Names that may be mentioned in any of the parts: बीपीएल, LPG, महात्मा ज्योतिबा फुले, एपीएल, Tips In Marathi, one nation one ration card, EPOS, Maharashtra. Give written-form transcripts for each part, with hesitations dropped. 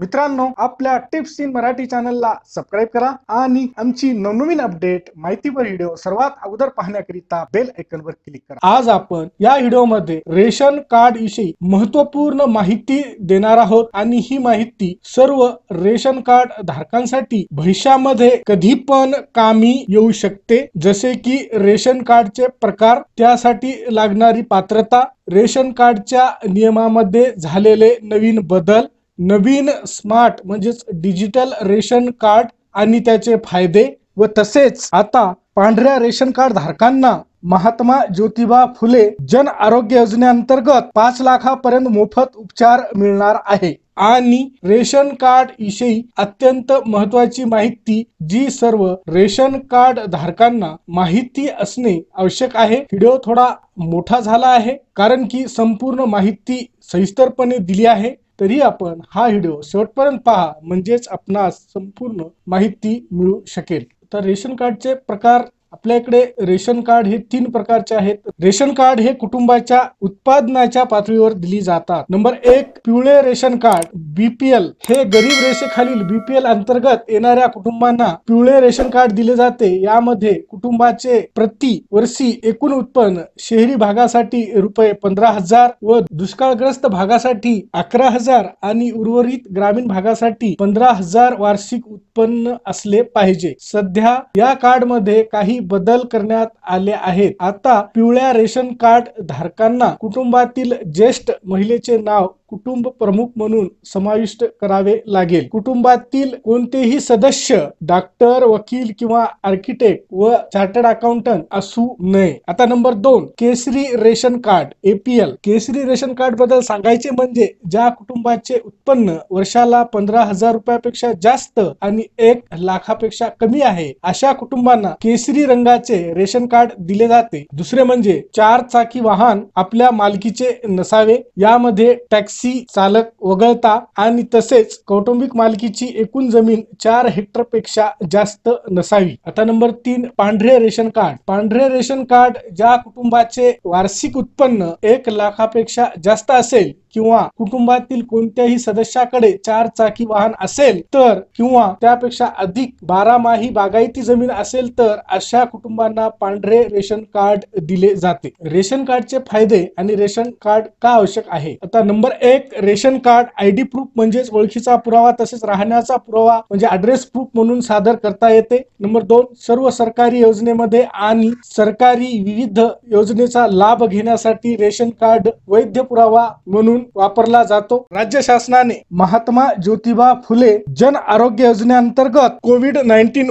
मित्रांनो, आपल्या टिप्स इन मराठी चॅनलला सबस्क्राइब करा आणि आमची नवनवीन अपडेट माहितीपर व्हिडिओ सर्वात अगोदर पाहण्याकरिता बेल आयकॉनवर क्लिक करा। आज आपण या व्हिडिओमध्ये रेशन कार्ड विषयी महत्त्वपूर्ण माहिती देणार आहोत आणि ही माहिती सर्व रेशन कार्ड धारकांसाठी भविष्यामध्ये कधी पण कामी येऊ शकते, जसे की रेशन कार्डचे प्रकार, त्यासाठी लागणारी पात्रता, रेशन कार्डच्या नियमामध्ये झालेले नवीन बदल, नवीन स्मार्ट म्हणजे डिजिटल रेशन कार्ड आणि त्याचे फायदे व तसेच आता पांढऱ्या रेशन कार्ड धारकांना महात्मा ज्योतिबा फुले जन आरोग्य योजनेअंतर्गत 5 लाखापर्यंत मोफत उपचार मिळणार आहे। आणि रेशन कार्ड विषयी अत्यंत महत्त्वाची माहिती जी सर्व रेशन कार्ड धारकांना माहिती असणे आवश्यक आहे। व्हिडिओ थोडा मोठा झाला आहे कारण की संपूर्ण माहिती सविस्तरपणे दिली आहे, तरी आपण हा व्हिडिओ शेवटपर्यंत पहा म्हणजेच आपणास संपूर्ण माहिती मिळू शकेल। तर रेशन कार्डचे प्रकार, आपल्याकडे रेशन कार्ड हे 3 प्रकारचे आहेत। रेशन कार्ड हे कुटुंबाच्या उत्पादनाच्या पातळीवर दिली जातात। नंबर 1, पिवळे रेशन कार्ड बीपीएल, हे गरीब रेषेखालील बीपीएल अंतर्गत येणाऱ्या कुटुंबांना पिवळे रेशन कार्ड दिले जाते। यामध्ये कुटुंबाचे प्रति वर्षी एकूण उत्पन्न शहरी भागासाठी ₹15,000 व दुष्काळग्रस्त भागासाठी 11,000 आणि उर्वरित ग्रामीण भागासाठी 15,000 वार्षिक उत्पन्न असले पाहिजे। सध्या या कार्ड मध्ये काही बदल करण्यात आले आहेत। आता पिवळ्या रेशन कार्ड धारकांना कुटुंबातील ज्येष्ठ महिलेचे नाव कुटुंब प्रमुख म्हणून समाविष्ट करावे लागेल। कुटुंबातील कोणतेही सदस्य डॉक्टर, वकील किंवा आर्किटेक्ट व चार्टर्ड अकाउंटंट असू नये। आता नंबर 2, केसरी रेशन कार्ड एपीएल। केसरी रेशन कार्ड बद्दल सांगायचे म्हणजे ज्या कुटुंबाचे उत्पन्न वर्षाला 15,000 रुपयापेक्षा जास्त आणि 1 लाखापेक्षा कमी आहे अशा कुटुंबांना केसरी रंगाचे रेशन कार्ड दिले जाते। दुसरे म्हणजे 4 चाकी वाहन आपल्या मालकीचे नसावे, यामध्ये टॅक्स चालक वगळता, आणि तसेच कौटुंबिक मालकीची एकूण जमीन 4 हेक्टर पेक्षा जास्त नसावी। आता नंबर 3, पांढरे रेशन कार्ड। पांढरे रेशन कार्ड ज्या कुटुंबाचे वार्षिक उत्पन्न 1 लाखापेक्षा जास्त असेल किंवा कुटुंबातील कोणत्याही सदस्याकडे 4 चाकी वाहन असेल तर किंवा त्यापेक्षा अधिक 12 माही बागायती जमीन असेल तर अशा कुटुंबांना पांढरे रेशन कार्ड दिले जाते। रेशन कार्डचे फायदे आणि रेशन कार्ड का आवश्यक आहे। आता number 1, ration card ID proof म्हणजेच ओळखीचा पुरावा तसेच राहण्याचा पुरावा म्हणजे ऍड्रेस प्रूफ म्हणून सादर करता येते। नंबर 2, सर्व सरकारी योजनेमध्ये आणि सरकारी विविध योजनेचा लाभ घेण्यासाठी रेशन कार्ड वैध पुरावा म्हणून वापरला जातो। राज्य शासनाने महात्मा ज्योतिबा फुले जन आरोग्य योजनेअंतर्गत कोविड-19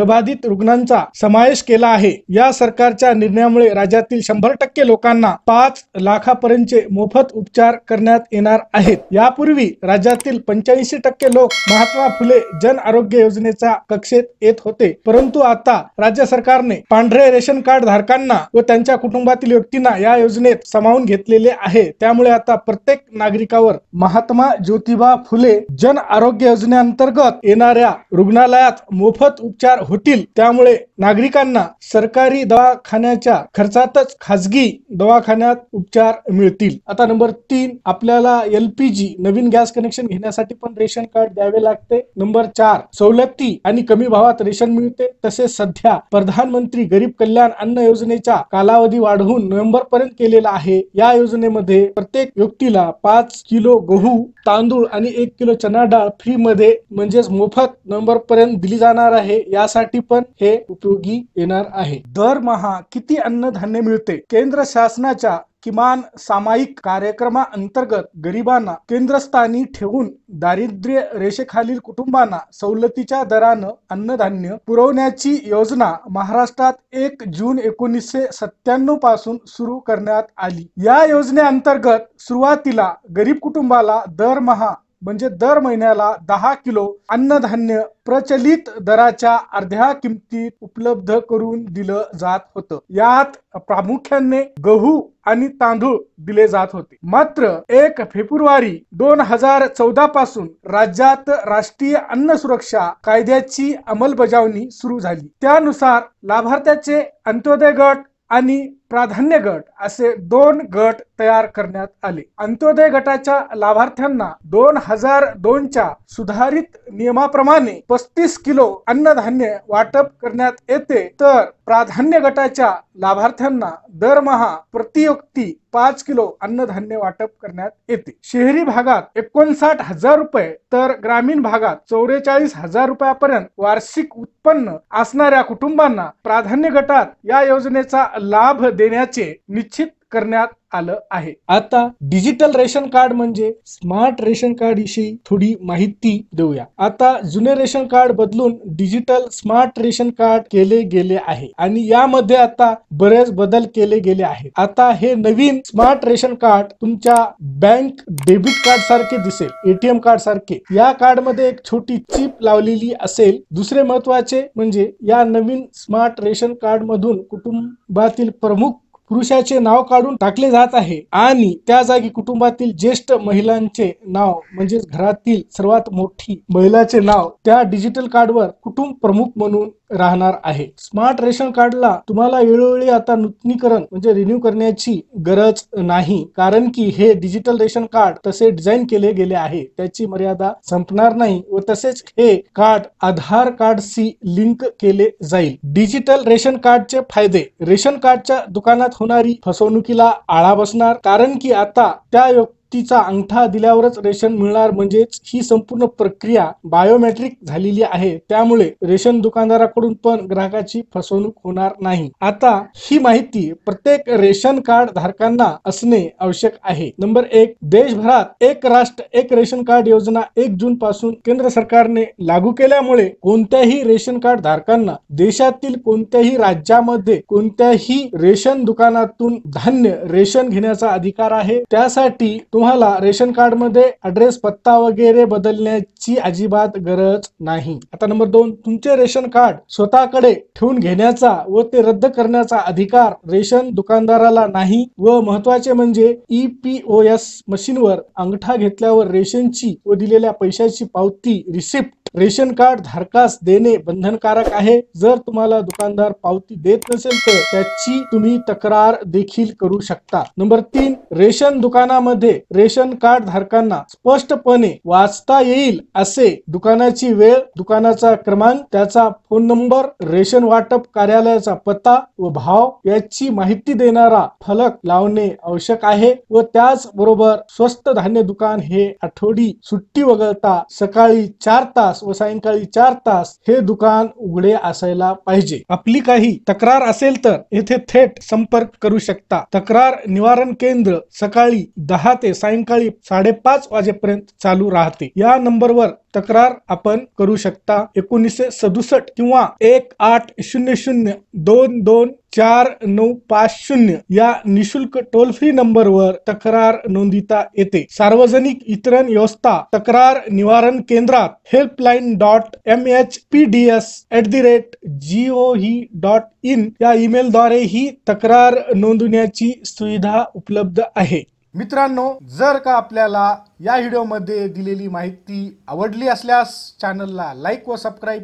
बाधित रुग्णांचा समावेश केला आहे। या सरकारच्या निर्णयामुळे राज्यातील 100% लोकांना 5 लाखापर्यंतचे मोफत उपचार करण्यात येणार आहेत। यापूर्वी राज्यातील 85% लोक महात्मा फुले जन आरोग्य योजनेच्या कक्षेत येत होते, परंतु आता राज्य सरकारने पांढरे रेशन कार्ड धारकांना व त्यांच्या कुटुंबातील व्यक्तींना या योजनेत सामावून घेतलेले आहे। त्यामुळे आता प्रत्येक नागरिकावर महात्मा ज्योतिबा फुले जन आरोग्य योजनेअंतर्गत येणाऱ्या रुग्णालयात मोफत उपचार होतील। त्यामुळे नागरिकांना सरकारी दवाखान्याच्या खर्चातच खाजगी दवाखान्यात उपचार मिळतील। आता नंबर 3, आपल्याला LPG नवीन गॅस कनेक्शन घेण्यासाठी पण रेशन कार्ड द्यावे लागते। नंबर 4, सवलती आणि कमी भावात रेशन मिळते। तसेच सध्या प्रधानमंत्री गरीब कल्याण अन्न योजनेचा कालावधी वाढवून नोव्हेंबरपर्यंत केलेला आहे। या योजनेमध्ये प्रत्येक व्यक्तीला 5 किलो गहू, तांदूळ आणि 1 किलो चना डाळ फ्री मध्ये म्हणजेच मोफत नोव्हेंबरपर्यंत दिली जाणार आहे। यासाठी पण हे उपयोगी येणार आहे। दरमहा किती अन्नधान्य मिळते? केंद्र शासनाच्या किमान सामायिक कार्यक्रमा अंतर्गत गरिबांना केंद्रस्थानी ठेवून दारिद्र्य रेषेखालील कुटुंबांना सवलतीच्या दरानं अन्नधान्य पुरवण्याची योजना महाराष्ट्रात 1 जून 1997 पासून सुरू करण्यात आली। या योजनेअंतर्गत सुरुवातीला गरीब कुटुंबाला दरमहा म्हणजे दर महिन्याला 10 किलो अन्नधान्य प्रचलित दराच्या अर्ध्या किमतीत उपलब्ध करून दिलं जात होतं। यात प्रामुख्याने गहू आणि तांदूळ दिले जात होते। मात्र 1 फेब्रुवारी 2014 पासून राज्यात राष्ट्रीय अन्न सुरक्षा कायद्याची अंमलबजावणी सुरू झाली। त्यानुसार लाभार्थ्याचे अंत्योदय गट आणि प्राधान्य गट असे 2 गट तयार करण्यात आले। अंत्योदय गटाच्या लाभार्थ्यांना 2002च्या सुधारित नियमाप्रमाणे 35 किलो अन्नधान्य वाटप करण्यात येते, तर प्राधान्य गटाच्या लाभार्थ्यांना दरमहा प्रतिव्यक्ती 5 किलो अन्नधान्य वाटप करण्यात येते। शहरी भागात 59,000 रुपये तर ग्रामीण भागात 44,000 रुपयापर्यंत वार्षिक उत्पन्न असणाऱ्या कुटुंबांना प्राधान्य गटात या योजनेचा लाभ देण्याचे निश्चित करण्यात आलं आहे। आता डिजिटल रेशन कार्ड म्हणजे स्मार्ट रेशन कार्ड विषयी थोडी माहिती देऊया। आता जुने रेशन कार्ड बदलून डिजिटल स्मार्ट रेशन कार्ड केले गेले आहे आणि यामध्ये आता बरेच बदल केले गेले आहेत। आता हे नवीन स्मार्ट रेशन कार्ड तुमच्या बँक डेबिट कार्ड सारखे दिसेल, एटीएम कार्ड सारखे। या कार्ड मध्ये एक छोटी चिप लावलेली असेल। दुसरे महत्वाचे म्हणजे या नवीन स्मार्ट रेशन कार्ड मधून कुटुंबातील प्रमुख पुरुषाचे नाव काढून टाकले जात आहे आणि त्या जागी कुटुंबातील ज्येष्ठ महिलांचे नाव म्हणजे घरातील सर्वात मोठी महिलाचे नाव त्या डिजिटल कार्डवर कुटुंब प्रमुख म्हणून राहणार आहे। स्मार्ट रेशन कार्डला तुम्हाला वेळोवेळी आता नूतनीकरण म्हणजे रिन्यू करण्याची गरज नाही, कारण की हे डिजिटल रेशन कार्ड तसे डिझाईन केले गेले आहे, त्याची मर्यादा संपणार नाही व तसेच हे कार्ड आधार कार्डशी लिंक केले जाईल। डिजिटल रेशन कार्डचे फायदे: रेशन कार्डच्या दुकानात होणारी फसवणुकीला आळा बसणार, कारण की आता त्या तिचा अंगठा दिल्यावरच रेशन मिळणार, म्हणजेच ही संपूर्ण प्रक्रिया बायोमेट्रिक झालेली आहे, त्यामुळे रेशन दुकानदाराकडून पण ग्राहकाची फसवणूक होणार नाही। आता ही माहिती प्रत्येक रेशन कार्ड धारकांना असणे आवश्यक आहे। नंबर 1, देशभरात एक राष्ट्र एक रेशन कार्ड योजना 1 जून पासून केंद्र सरकारने लागू केल्यामुळे कोणत्याही रेशन कार्ड धारकांना देशातील कोणत्याही राज्यामध्ये कोणत्याही रेशन दुकानातून धान्य रेशन घेण्याचा अधिकार आहे। त्यासाठी तुम्हाला रेशन कार्ड मध्ये ऍड्रेस पत्ता वगैरे बदलण्याची अजिबात गरज नाही। आता नंबर 2, तुमचे रेशन कार्ड स्वतःकडे ठेवून घेण्याचा व ते रद्द करण्याचा अधिकार रेशन दुकानदाराला नाही व महत्वाचे म्हणजे EPOS मशीनवर अंगठा घेतल्यावर रेशनची व दिलेल्या पैशाची पावती रिसिप्ट रेशन कार्ड धारकास देणे बंधनकारक आहे। जर तुम्हाला दुकानदार पावती देत नसेल तर त्याची तुम्ही तक्रार देखील करू शकता। नंबर 3, रेशन दुकानामध्ये रेशन कार्ड धारकांना स्पष्टपणे वाचता येईल असे दुकानाची वेळ, दुकानाचा क्रमांक, त्याचा फोन नंबर, रेशन वाटप कार्यालयाचा पत्ता व भाव याची माहिती देणारा फलक लावणे आवश्यक आहे व त्याच बरोबर स्वस्त धान्य दुकान हे आठवडी सुट्टी वगळता सकाळी 4 तास व सायंकाळी 4 तास हे दुकान उघडे असायला पाहिजे। आपली काही तक्रार असेल तर येथे थेट संपर्क करू शकता। तक्रार निवारण केंद्र सकाळी 10 ते सायंकाळी 5:30 वाजेपर्यंत चालू राहते। या नंबरवर तक्रार आपण करू शकता 1967 किंवा 1800-224-950 या निशुल्क टोल फ्री नंबरवर तक्रार नोंदविता येते। सार्वजनिक वितरण व्यवस्था तक्रार निवारण केंद्रात helpline.mhpds@gov.in या ईमेल द्वारे ही तक्रार नोंदवण्याची सुविधा उपलब्ध आहे। मित्रांनो, जर का आपल्याला या व्हिडिओमध्ये दिलेली माहिती आवडली असल्यास चॅनलला लाईक व सबस्क्राईब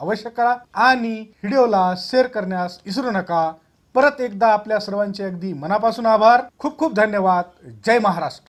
अवश्य करा आणि व्हिडिओला शेअर करण्यास विसरू नका। परत एकदा आपल्या सर्वांचे अगदी मनापासून आभार, खूप खूप धन्यवाद। जय महाराष्ट्र।